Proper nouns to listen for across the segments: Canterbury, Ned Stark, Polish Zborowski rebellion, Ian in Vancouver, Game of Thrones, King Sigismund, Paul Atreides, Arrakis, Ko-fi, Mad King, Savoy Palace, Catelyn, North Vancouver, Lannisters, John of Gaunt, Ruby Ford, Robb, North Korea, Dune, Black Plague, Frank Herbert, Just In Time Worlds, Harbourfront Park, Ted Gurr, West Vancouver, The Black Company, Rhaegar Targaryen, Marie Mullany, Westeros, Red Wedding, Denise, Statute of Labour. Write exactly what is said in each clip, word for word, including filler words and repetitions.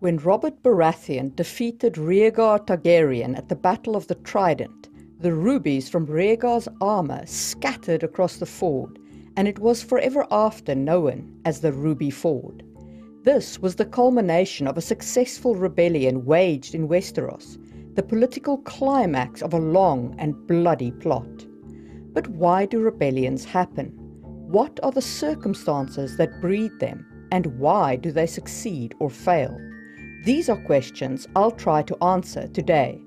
When Robert Baratheon defeated Rhaegar Targaryen at the Battle of the Trident, the rubies from Rhaegar's armour scattered across the ford, and it was forever after known as the Ruby Ford. This was the culmination of a successful rebellion waged in Westeros, the political climax of a long and bloody plot. But why do rebellions happen? What are the circumstances that breed them, and why do they succeed or fail? These are questions I'll try to answer today.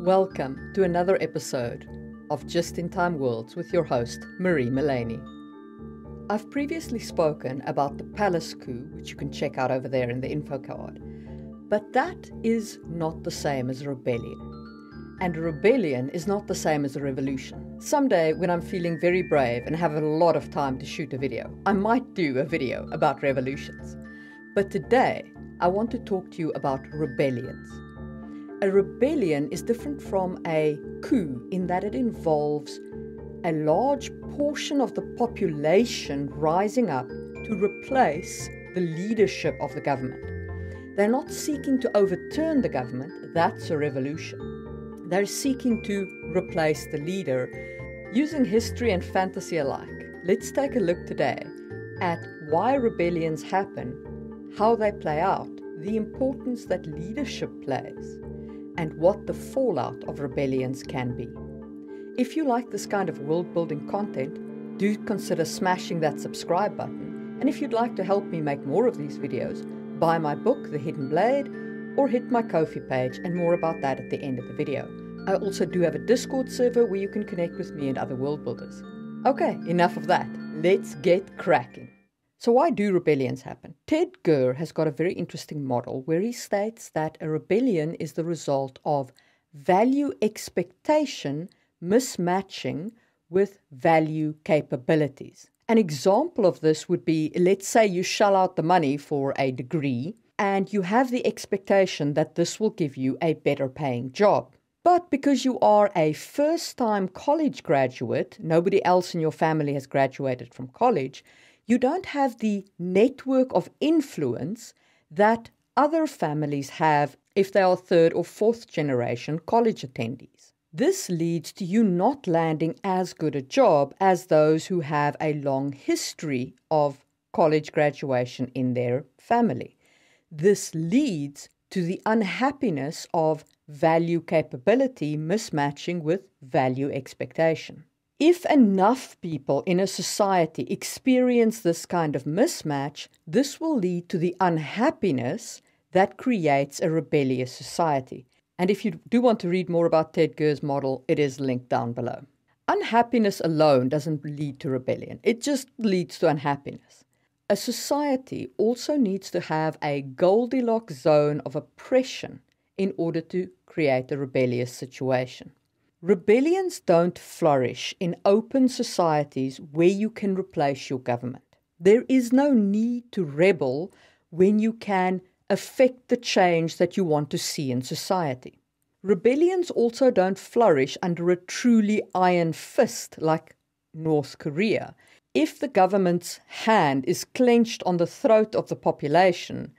Welcome to another episode of Just In Time Worlds with your host, Marie Mullany. I've previously spoken about the palace coup, which you can check out over there in the info card, but that is not the same as a rebellion. And a rebellion is not the same as a revolution. Someday, when I'm feeling very brave and have a lot of time to shoot a video, I might do a video about revolutions. But today, I want to talk to you about rebellions. A rebellion is different from a coup in that it involves a large portion of the population rising up to replace the leadership of the government. They're not seeking to overturn the government, that's a revolution. They're seeking to replace the leader. Using history and fantasy alike, let's take a look today at why rebellions happen, how they play out, the importance that leadership plays, and what the fallout of rebellions can be. If you like this kind of world-building content, do consider smashing that subscribe button, and if you'd like to help me make more of these videos, buy my book, The Hidden Blade, or hit my Ko-fi page, and more about that at the end of the video. I also do have a Discord server where you can connect with me and other world builders. Okay, enough of that. Let's get cracking. So why do rebellions happen? Ted Gurr has got a very interesting model where he states that a rebellion is the result of value expectation mismatching with value capabilities. An example of this would be, let's say you shell out the money for a degree and you have the expectation that this will give you a better paying job. But because you are a first-time college graduate, nobody else in your family has graduated from college, you don't have the network of influence that other families have if they are third or fourth generation college attendees. This leads to you not landing as good a job as those who have a long history of college graduation in their family. This leads to the unhappiness of value capability mismatching with value expectation. If enough people in a society experience this kind of mismatch, this will lead to the unhappiness that creates a rebellious society. And if you do want to read more about Ted Gurr's model, it is linked down below. Unhappiness alone doesn't lead to rebellion. It just leads to unhappiness. A society also needs to have a Goldilocks zone of oppression in order to create a rebellious situation. Rebellions don't flourish in open societies where you can replace your government. There is no need to rebel when you can affect the change that you want to see in society. Rebellions also don't flourish under a truly iron fist like North Korea. If the government's hand is clenched on the throat of the population,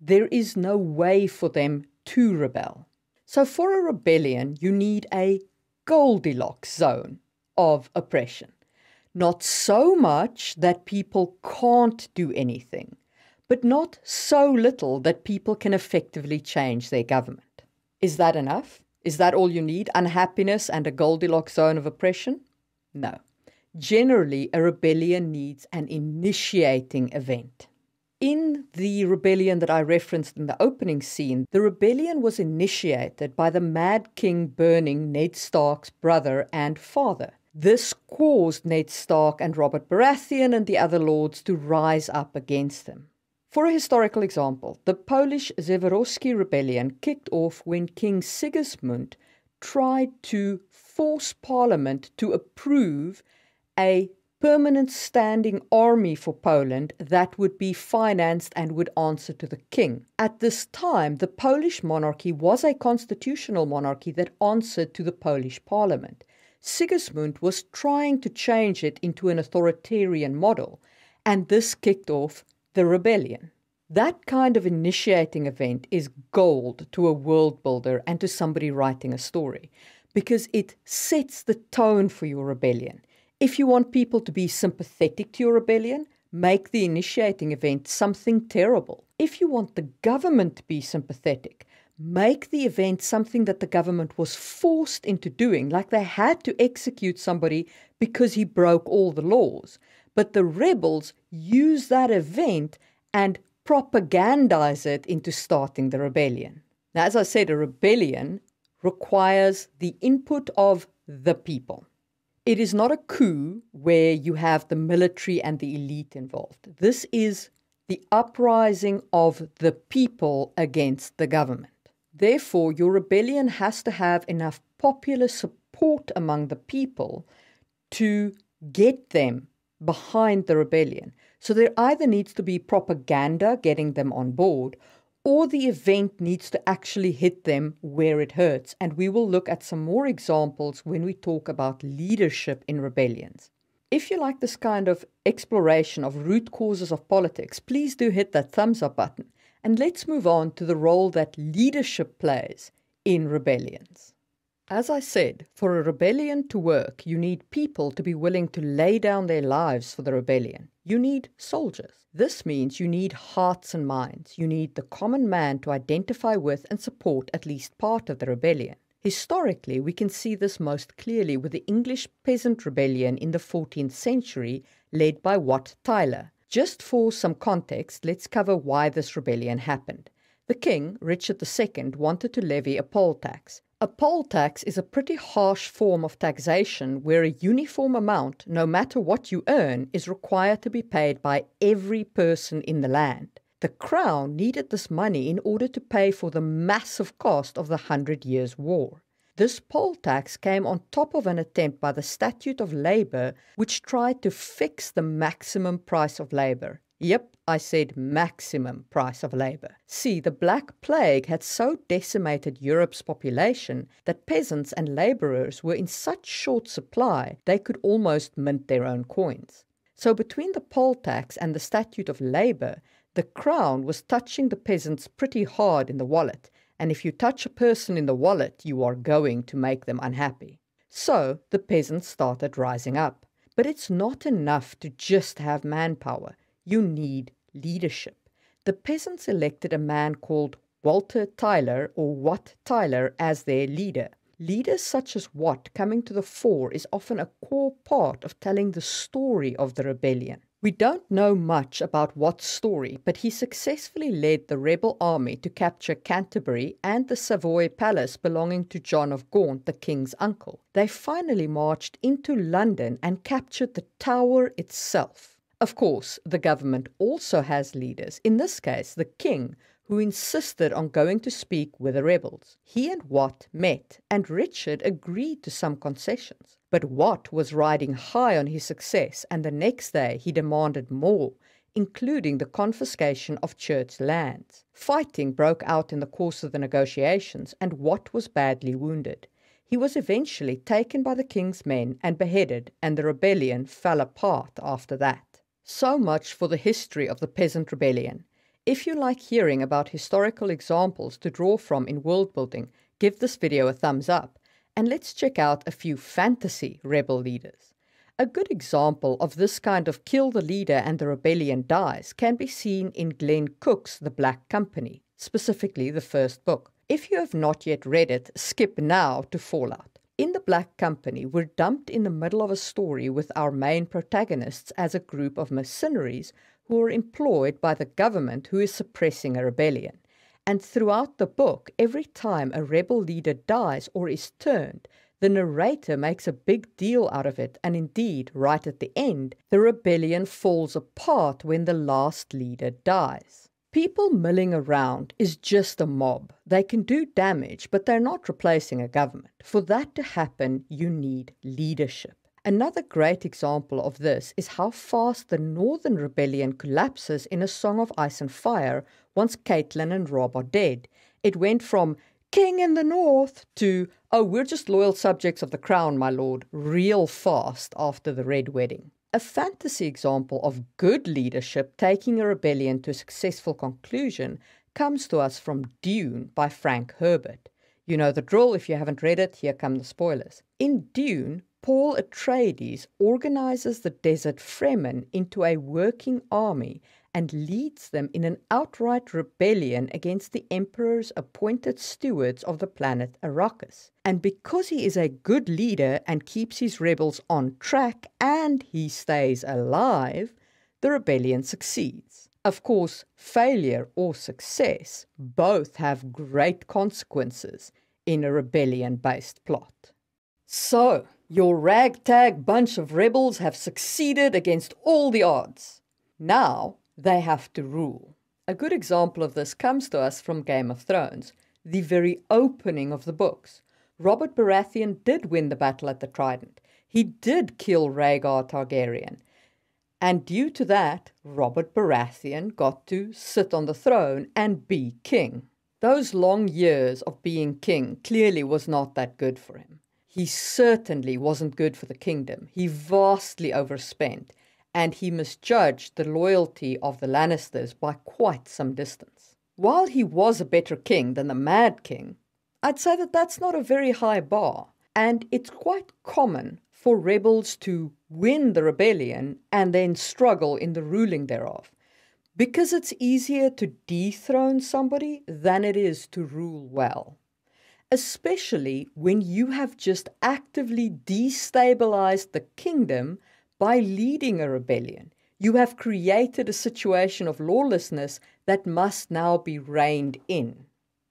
there is no way for them to rebel. So for a rebellion, you need a Goldilocks zone of oppression. Not so much that people can't do anything, but not so little that people can effectively change their government. Is that enough? Is that all you need? Unhappiness and a Goldilocks zone of oppression? No. Generally, a rebellion needs an initiating event. In the rebellion that I referenced in the opening scene, the rebellion was initiated by the Mad King burning Ned Stark's brother and father. This caused Ned Stark and Robert Baratheon and the other lords to rise up against him. For a historical example, the Polish Zborowski rebellion kicked off when King Sigismund tried to force Parliament to approve a permanent standing army for Poland that would be financed and would answer to the king. At this time, the Polish monarchy was a constitutional monarchy that answered to the Polish parliament. Sigismund was trying to change it into an authoritarian model, and this kicked off the rebellion. That kind of initiating event is gold to a world builder and to somebody writing a story, because it sets the tone for your rebellion. If you want people to be sympathetic to your rebellion, make the initiating event something terrible. If you want the government to be sympathetic, make the event something that the government was forced into doing, like they had to execute somebody because he broke all the laws. But the rebels use that event and propagandize it into starting the rebellion. Now, as I said, a rebellion requires the input of the people. It is not a coup where you have the military and the elite involved. This is the uprising of the people against the government. Therefore, your rebellion has to have enough popular support among the people to get them behind the rebellion. So there either needs to be propaganda getting them on board, or the event needs to actually hit them where it hurts. And we will look at some more examples when we talk about leadership in rebellions. If you like this kind of exploration of root causes of politics, please do hit that thumbs up button. And let's move on to the role that leadership plays in rebellions. As I said, for a rebellion to work, you need people to be willing to lay down their lives for the rebellion. You need soldiers. This means you need hearts and minds. You need the common man to identify with and support at least part of the rebellion. Historically, we can see this most clearly with the English peasant rebellion in the fourteenth century, led by Wat Tyler. Just for some context, let's cover why this rebellion happened. The king, Richard the Second, wanted to levy a poll tax. A poll tax is a pretty harsh form of taxation where a uniform amount, no matter what you earn, is required to be paid by every person in the land. The crown needed this money in order to pay for the massive cost of the Hundred Years' War. This poll tax came on top of an attempt by the Statute of Labour, which tried to fix the maximum price of labour. Yep, I said maximum price of labour. See, the Black Plague had so decimated Europe's population that peasants and labourers were in such short supply they could almost mint their own coins. So between the poll tax and the Statute of Labour, the crown was touching the peasants pretty hard in the wallet. And if you touch a person in the wallet, you are going to make them unhappy. So the peasants started rising up. But it's not enough to just have manpower. You need leadership. The peasants elected a man called Walter Tyler or Wat Tyler as their leader. Leaders such as Wat coming to the fore is often a core part of telling the story of the rebellion. We don't know much about Wat's story, but he successfully led the rebel army to capture Canterbury and the Savoy Palace belonging to John of Gaunt, the king's uncle. They finally marched into London and captured the Tower itself. Of course, the government also has leaders, in this case the king, who insisted on going to speak with the rebels. He and Wat met, and Richard agreed to some concessions. But Wat was riding high on his success, and the next day he demanded more, including the confiscation of church lands. Fighting broke out in the course of the negotiations, and Wat was badly wounded. He was eventually taken by the king's men and beheaded, and the rebellion fell apart after that. So much for the history of the peasant rebellion. If you like hearing about historical examples to draw from in world building, give this video a thumbs up. And let's check out a few fantasy rebel leaders. A good example of this kind of kill the leader and the rebellion dies can be seen in Glenn Cook's The Black Company, specifically the first book. If you have not yet read it, skip now to Fallout. In The Black Company, we're dumped in the middle of a story with our main protagonists as a group of mercenaries who are employed by the government who is suppressing a rebellion. And throughout the book, every time a rebel leader dies or is turned, the narrator makes a big deal out of it, and indeed, right at the end, the rebellion falls apart when the last leader dies. People milling around is just a mob. They can do damage, but they're not replacing a government. For that to happen, you need leadership. Another great example of this is how fast the Northern Rebellion collapses in A Song of Ice and Fire once Catelyn and Robb are dead. It went from king in the north to, oh, we're just loyal subjects of the crown, my lord, real fast after the Red Wedding. a fantasy example of good leadership taking a rebellion to a successful conclusion comes to us from Dune by Frank Herbert. You know the drill, if you haven't read it, here come the spoilers. In Dune, Paul Atreides organizes the desert Fremen into a working army and leads them in an outright rebellion against the Emperor's appointed stewards of the planet Arrakis. And because he is a good leader and keeps his rebels on track and he stays alive, the rebellion succeeds. Of course, failure or success both have great consequences in a rebellion-based plot. So, your ragtag bunch of rebels have succeeded against all the odds. Now they have to rule. A good example of this comes to us from Game of Thrones, the very opening of the books. Robert Baratheon did win the Battle at the Trident. He did kill Rhaegar Targaryen. And due to that, Robert Baratheon got to sit on the throne and be king. Those long years of being king clearly was not that good for him. He certainly wasn't good for the kingdom. He vastly overspent, and he misjudged the loyalty of the Lannisters by quite some distance. While he was a better king than the Mad King, I'd say that that's not a very high bar, and it's quite common for rebels to win the rebellion and then struggle in the ruling thereof, because it's easier to dethrone somebody than it is to rule well, especially when you have just actively destabilized the kingdom by leading a rebellion. You have created a situation of lawlessness that must now be reined in.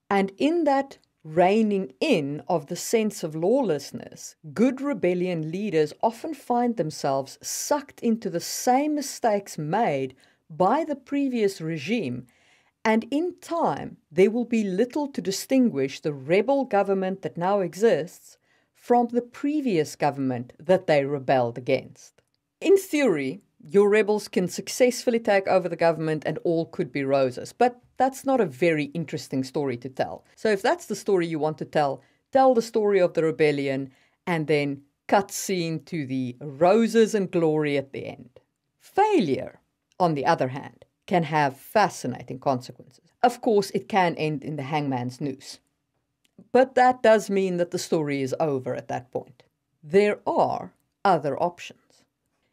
And in that reining in of the sense of lawlessness, good rebellion leaders often find themselves sucked into the same mistakes made by the previous regime, and in time there will be little to distinguish the rebel government that now exists from the previous government that they rebelled against. In theory, your rebels can successfully take over the government and all could be roses, but that's not a very interesting story to tell. So if that's the story you want to tell, tell the story of the rebellion and then cutscene to the roses and glory at the end. Failure, on the other hand, can have fascinating consequences. Of course, it can end in the hangman's noose, but that does mean that the story is over at that point. There are other options.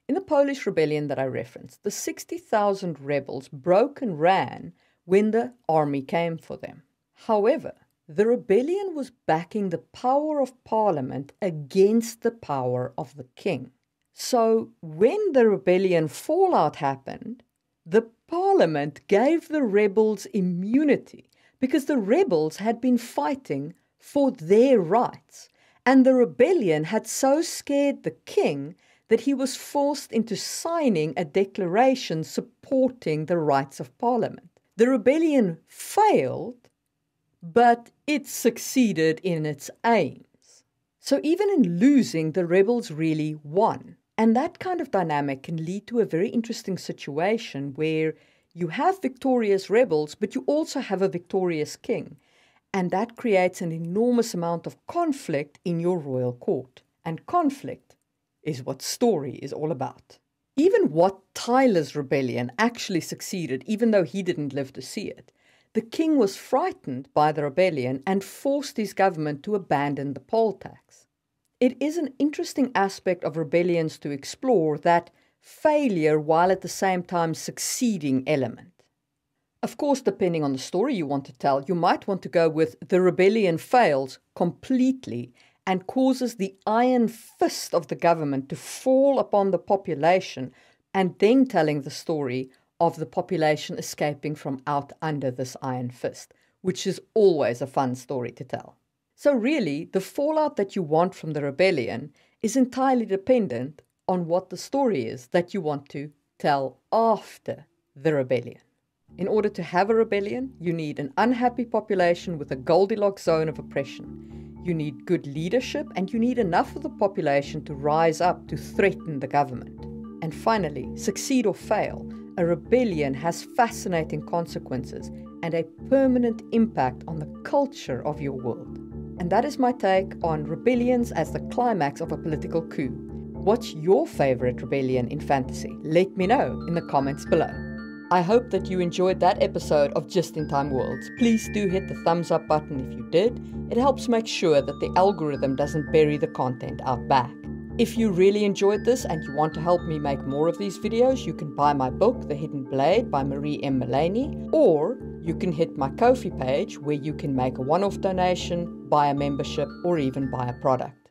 In the Polish rebellion that I referenced, the sixty thousand rebels broke and ran when the army came for them. However, the rebellion was backing the power of parliament against the power of the king. So when the rebellion fallout happened, the parliament gave the rebels immunity because the rebels had been fighting for their rights, and the rebellion had so scared the king that he was forced into signing a declaration supporting the rights of parliament. The rebellion failed, but it succeeded in its aims. So even in losing, the rebels really won. And that kind of dynamic can lead to a very interesting situation where you have victorious rebels, but you also have a victorious king. And that creates an enormous amount of conflict in your royal court. And conflict is what story is all about. Even Wat Tyler's rebellion actually succeeded, even though he didn't live to see it. The king was frightened by the rebellion and forced his government to abandon the poll tax. It is an interesting aspect of rebellions to explore, that failure while at the same time succeeding element. Of course, depending on the story you want to tell, you might want to go with the rebellion fails completely and causes the iron fist of the government to fall upon the population, and then telling the story of the population escaping from out under this iron fist, which is always a fun story to tell. So really, the fallout that you want from the rebellion is entirely dependent on what the story is that you want to tell after the rebellion. In order to have a rebellion, you need an unhappy population with a Goldilocks zone of oppression. You need good leadership, and you need enough of the population to rise up to threaten the government. And finally, succeed or fail, a rebellion has fascinating consequences and a permanent impact on the culture of your world. And that is my take on rebellions as the climax of a political coup. What's your favourite rebellion in fantasy? Let me know in the comments below. I hope that you enjoyed that episode of Just In Time Worlds. Please do hit the thumbs up button if you did. It helps make sure that the algorithm doesn't bury the content out back. If you really enjoyed this and you want to help me make more of these videos, you can buy my book, The Hidden Blade by Marie Mullany, or you can hit my Ko-fi page where you can make a one-off donation, buy a membership, or even buy a product.